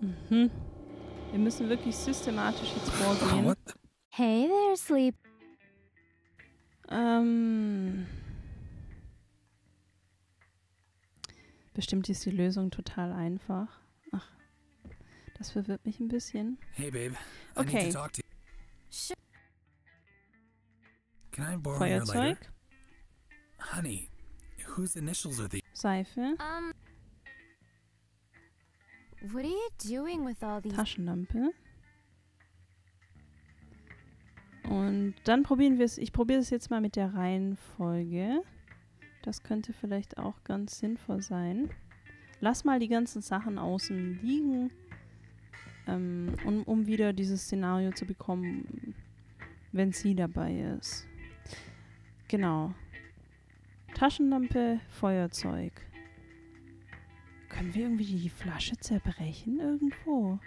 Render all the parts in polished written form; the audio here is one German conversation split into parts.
Mhm. Wir müssen wirklich systematisch jetzt vorgehen. What? Hey there, Sleep. Bestimmt ist die Lösung total einfach. Ach, das verwirrt mich ein bisschen. Hey, Babe. Okay. I need to talk to you. Can I borrow your lighter? Honey, whose initials are these? Seife. What are you doing with all these? Taschenlampe. Und dann probieren wir es. Ich probiere es jetzt mal mit der Reihenfolge. Das könnte vielleicht auch ganz sinnvoll sein. Lass mal die ganzen Sachen außen liegen, um wieder dieses Szenario zu bekommen, wenn sie dabei ist. Genau. Taschenlampe, Feuerzeug. Können wir irgendwie die Flasche zerbrechen irgendwo?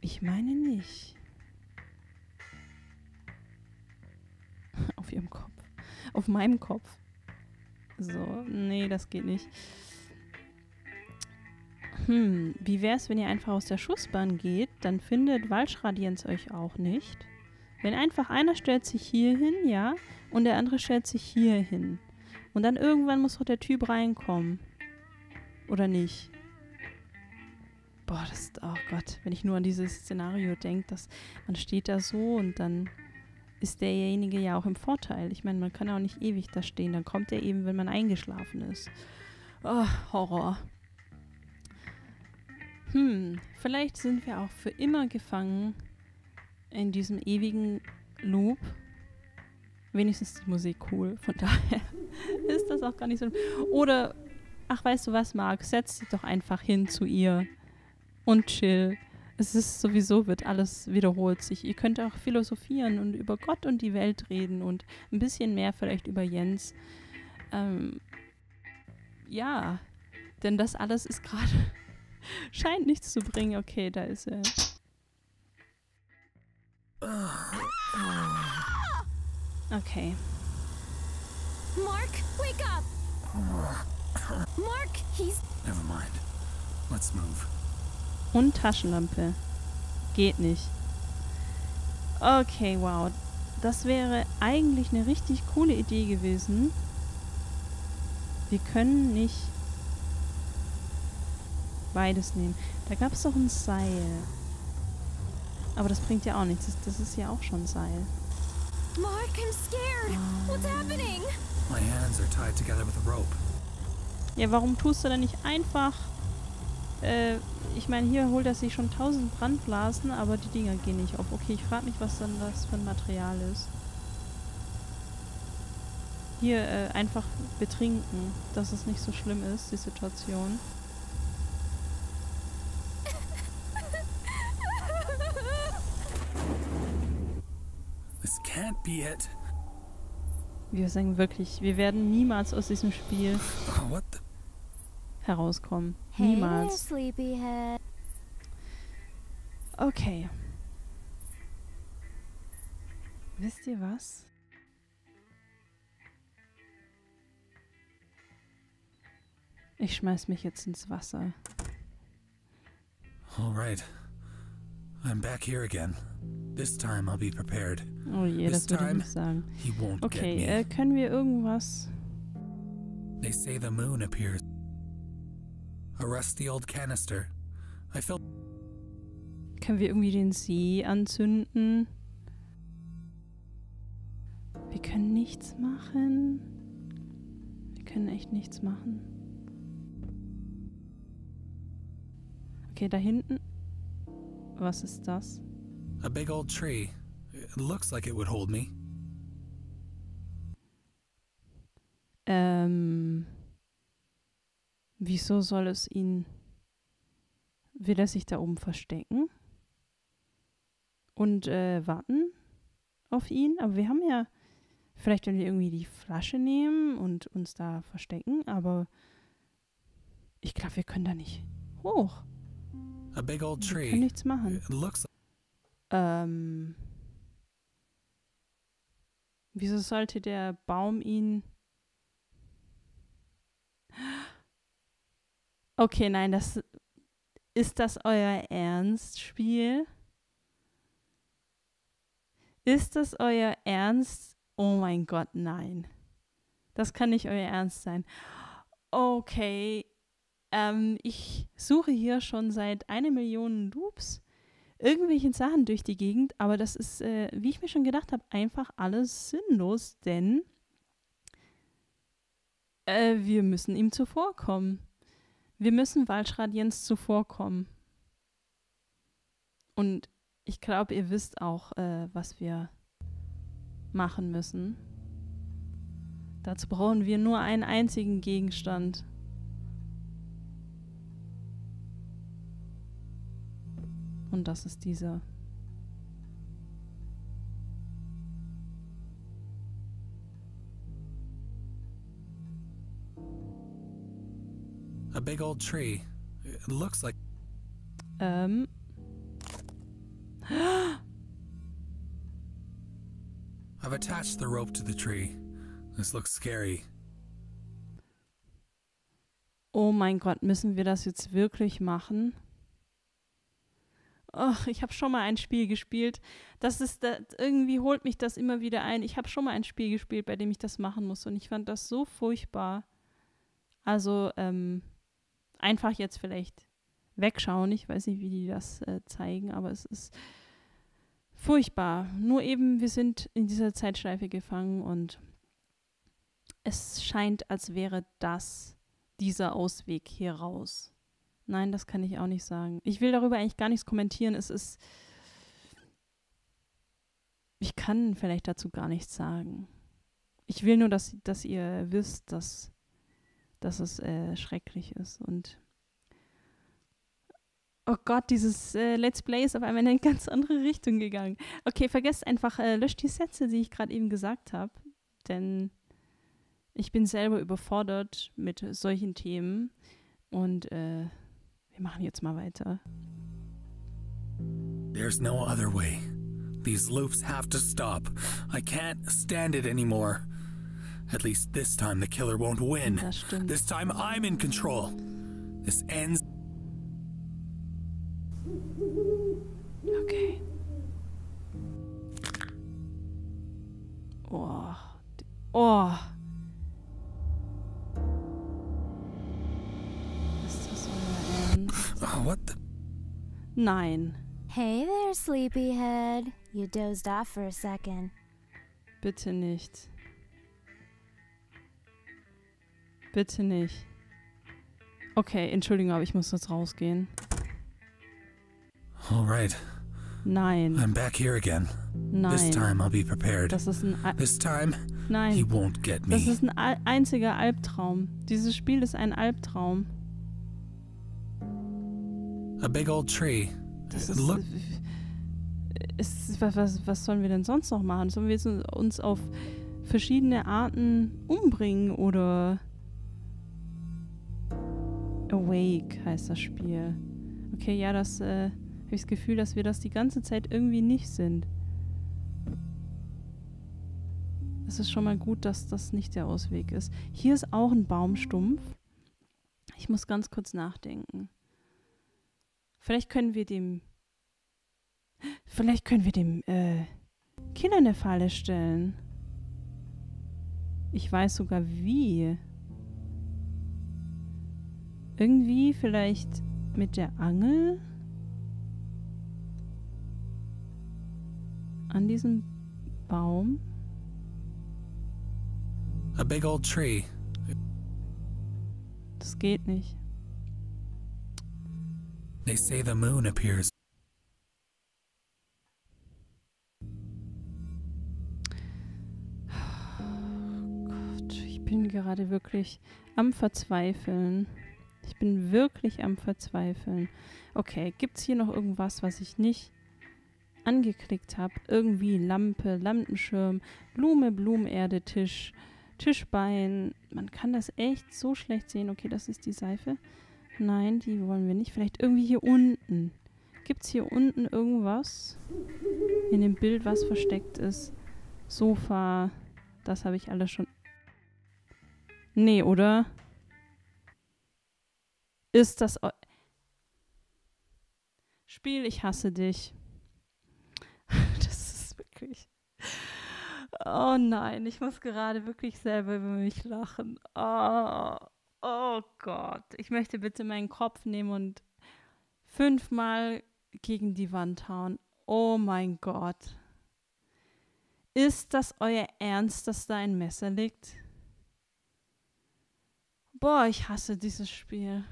Ich meine nicht. Auf ihrem Kopf. Auf meinem Kopf. So, nee, das geht nicht. Wie wär's, wenn ihr einfach aus der Schussbahn geht? Dann findet Waldschradiens euch auch nicht. Wenn einfach einer stellt sich hier hin, ja, und der andere stellt sich hier hin. Und dann irgendwann muss doch der Typ reinkommen. Oder nicht? Boah, das ist, oh Gott, wenn ich nur an dieses Szenario denke, dass man steht da so und dann ist derjenige ja auch im Vorteil. Ich meine, man kann auch nicht ewig da stehen, dann kommt er eben, wenn man eingeschlafen ist. Oh, Horror. Vielleicht sind wir auch für immer gefangen in diesem ewigen Loop. Wenigstens ist die Musik cool, von daher ist das auch gar nicht so... Oder, ach, weißt du was, Marc, setz dich doch einfach hin zu ihr. Und chill. Es ist sowieso, wird alles wiederholt sich. Ihr könnt auch philosophieren und über Gott und die Welt reden und ein bisschen mehr vielleicht über Jens. Ja, denn das alles ist gerade... scheint nichts zu bringen. Okay, da ist er. Okay. Mark, wake up! Mark, he's... Never mind. Let's move. Und Taschenlampe. Geht nicht. Okay, wow. Das wäre eigentlich eine richtig coole Idee gewesen. Wir können nicht beides nehmen. Da gab es doch ein Seil. Aber das bringt ja auch nichts. Das ist ja auch schon Seil. Mark, I'm scared. What's happening? My hands are tied together with a rope. Ja, warum tust du denn nicht einfach... ich meine, hier holt er sich schon 1000 Brandblasen, aber die Dinger gehen nicht auf. Okay, ich frage mich, was dann das für ein Material ist. Hier einfach betrinken, dass es nicht so schlimm ist, die Situation. This can't be it. Wir sagen wirklich, wir werden niemals aus diesem Spiel... What the herauskommen. Niemals. Okay. Wisst ihr was? Ich schmeiß mich jetzt ins Wasser. Alright. I'm back here again. This time I'll be prepared. Oh je, das würde ich nicht sagen. Okay, können wir irgendwas? They say the moon appears. A rusty old canister. I felt. Können wir irgendwie den See anzünden? Wir können nichts machen. Wir können echt nichts machen. Okay, da hinten. Was ist das? A big old tree. It looks like it would hold me. Wieso soll es ihn... Will er sich da oben verstecken? Und warten auf ihn? Aber wir haben ja... Vielleicht, wenn wir irgendwie die Flasche nehmen und uns da verstecken, aber... Ich glaube, wir können da nicht hoch. Wir können nichts machen. Wieso sollte der Baum ihn... Okay, nein, das ist das euer Ernst-Spiel? Ist das euer Ernst? Oh mein Gott, nein. Das kann nicht euer Ernst sein. Okay, ich suche hier schon seit 1 Million Loops irgendwelchen Sachen durch die Gegend, aber das ist, wie ich mir schon gedacht habe, einfach alles sinnlos, denn wir müssen ihm zuvorkommen. Wir müssen Waldschradiens zuvorkommen. Und ich glaube, ihr wisst auch, was wir machen müssen. Dazu brauchen wir nur einen einzigen Gegenstand. Und das ist dieser. A big old tree. It looks like I've attached the rope to the tree. This looks scary. Oh mein Gott, müssen wir das jetzt wirklich machen? Och, ich habe schon mal ein Spiel gespielt. Irgendwie holt mich das immer wieder ein. Ich habe schon mal ein Spiel gespielt, bei dem ich das machen muss. Und ich fand das so furchtbar. Also, einfach jetzt vielleicht wegschauen. Ich weiß nicht, wie die das zeigen, aber es ist furchtbar. Nur eben, wir sind in dieser Zeitschleife gefangen und es scheint, als wäre das dieser Ausweg hier raus. Nein, das kann ich auch nicht sagen. Ich will darüber eigentlich gar nichts kommentieren. Es ist. Ich kann vielleicht dazu gar nichts sagen. Ich will nur, dass ihr wisst, dass es schrecklich ist. Und oh Gott, dieses Let's Play ist auf einmal in eine ganz andere Richtung gegangen. Okay, vergesst einfach, löscht die Sätze, die ich gerade eben gesagt habe. Denn ich bin selber überfordert mit solchen Themen. Und wir machen jetzt mal weiter. There's no other way. These loops have to stop. I can't stand it anymore. At least this time the killer won't win. Das stimmt. This time I'm in control. This ends. Okay. Oh. Oh. What the? Nein. Hey there, sleepyhead. You dozed off for a second. Bitte nicht. Bitte nicht. Okay, Entschuldigung, aber ich muss jetzt rausgehen. All right. Nein. I'm back here again. Nein. This time I'll be prepared. Das ist ein This time Nein. He won't get me. Das ist ein einziger Albtraum. Dieses Spiel ist ein Albtraum. A big old tree. Das ist, was sollen wir denn sonst noch machen? Sollen wir jetzt uns auf verschiedene Arten umbringen oder Awake heißt das Spiel. Okay, ja, das habe ich das Gefühl, dass wir das die ganze Zeit irgendwie nicht sind. Es ist schon mal gut, dass das nicht der Ausweg ist. Hier ist auch ein Baumstumpf. Ich muss ganz kurz nachdenken. Vielleicht können wir dem Killer eine Falle stellen. Ich weiß sogar wie. Irgendwie vielleicht mit der Angel an diesem Baum. A big old tree. Das geht nicht. They say the moon appears. Oh Gott, ich bin gerade wirklich am Verzweifeln. Ich bin wirklich am Verzweifeln. Okay, gibt's hier noch irgendwas, was ich nicht angeklickt habe? Irgendwie Lampe, Lampenschirm, Blume, Blumenerde, Tisch, Tischbein. Man kann das echt so schlecht sehen. Okay, das ist die Seife. Nein, die wollen wir nicht. Vielleicht irgendwie hier unten. Gibt's hier unten irgendwas? In dem Bild, was versteckt ist. Sofa. Das habe ich alles schon. Nee, oder? ist das Spiel, ich hasse dich. Das ist wirklich... Oh nein, ich muss gerade wirklich selber über mich lachen. Oh, oh Gott. Ich möchte bitte meinen Kopf nehmen und 5-mal gegen die Wand hauen. Oh mein Gott. Ist das euer Ernst, dass da ein Messer liegt? Boah, ich hasse dieses Spiel.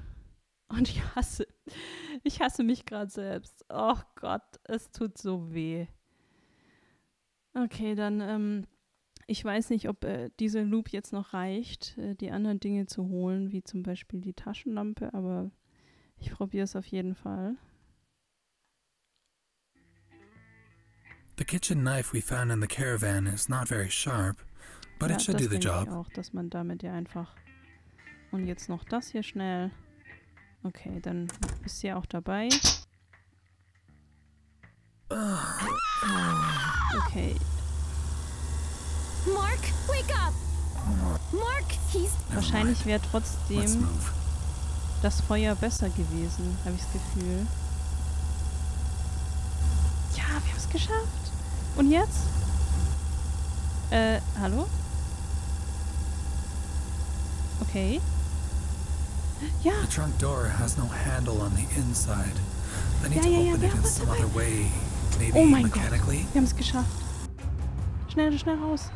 Und ich hasse mich gerade selbst. Oh Gott, es tut so weh. Okay, dann, ich weiß nicht, ob dieser Loop jetzt noch reicht, die anderen Dinge zu holen, wie zum Beispiel die Taschenlampe, aber ich probiere es auf jeden Fall. The kitchen knife we found in the caravan is not very sharp, but ja, it should do the job. Ich auch, dass man damit ja einfach... Und jetzt noch das hier schnell. Okay, dann bist du ja auch dabei. Okay. Mark, wake up! Mark, he's... Wahrscheinlich wäre trotzdem das Feuer besser gewesen, habe ich das Gefühl. Ja, wir haben es geschafft. Und jetzt? Hallo? Okay. Ja. The trunk door has no handle on the inside. I need to open it in some other way. Maybe mechanically. Wir haben es geschafft. Schnell raus.